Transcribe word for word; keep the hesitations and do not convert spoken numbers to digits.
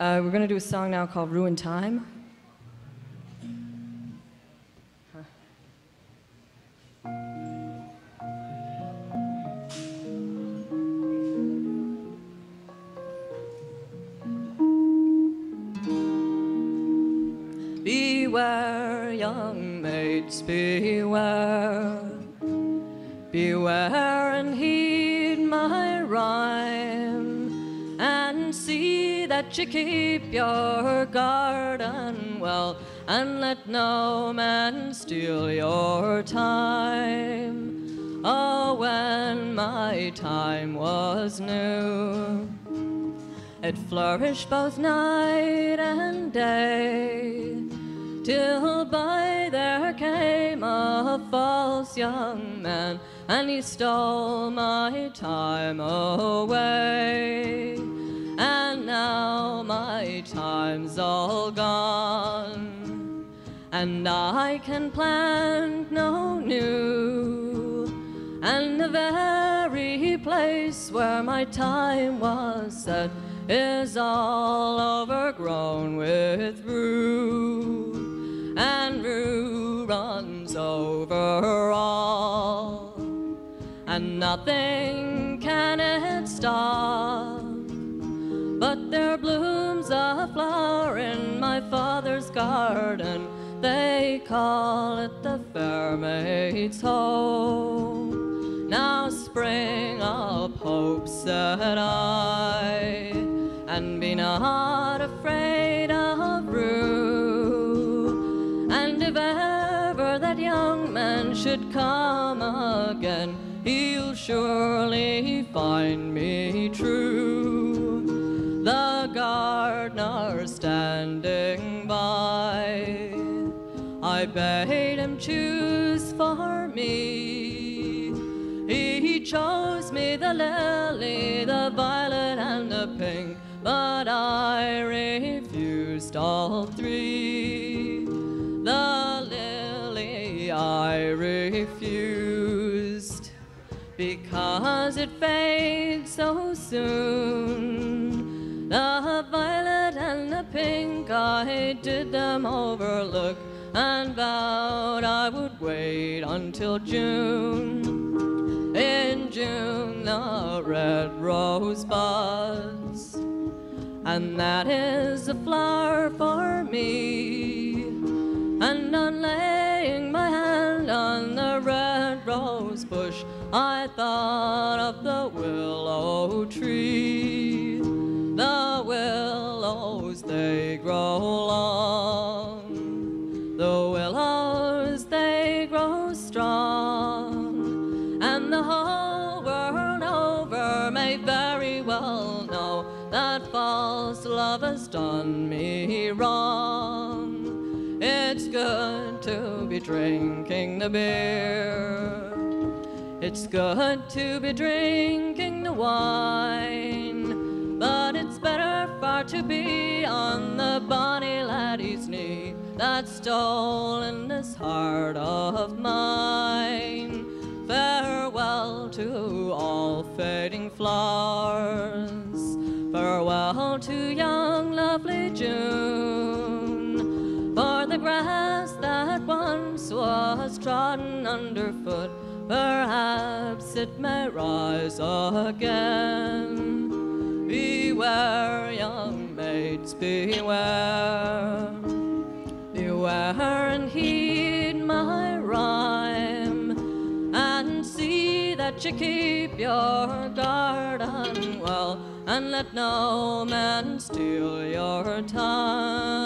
Uh, we're going to do a song now called Rue And Thyme. Huh. Beware, young maids, beware. Beware and heed my rhyme, and see that you keep your garden well, and let no man steal your time. Oh, when my time was new, it flourished both night and day, till by there came a false young man, and he stole my time away. And now my time's all gone, and I can plant no new, and the very place where my time was set is all overgrown with rue, and rue runs over all, and nothing can it stop. But there blooms a flower in my father's garden, they call it the fair maid's hope. Now spring up, hope, said I, and be not afraid of rue. And if ever that young man should come again, he'll surely find me true. The gardener standing by, I bade him choose for me. He chose me the lily, the violet, and the pink, but I refused all three. The lily I refused, because it fades so soon. The violet and the pink I did them overlook, and vowed I would wait until June. In June the red rose buds, and that is a flower for me. And on laying my hand on the red rose bush, I thought of the willow tree. The willows, they grow long, the willows, they grow strong, and the whole world over may very well know that false love has done me wrong. It's good to be drinking the beer, it's good to be drinking the wine, but it's better far to be on the bonny laddie's knee that's stolen this heart of mine. Farewell to all fading flowers, farewell to young lovely June, for the grass that once was trodden underfoot, perhaps it may rise again. Beware, young maids, beware. Beware and heed my rhyme, and see that you keep your garden well, and let no man steal your time.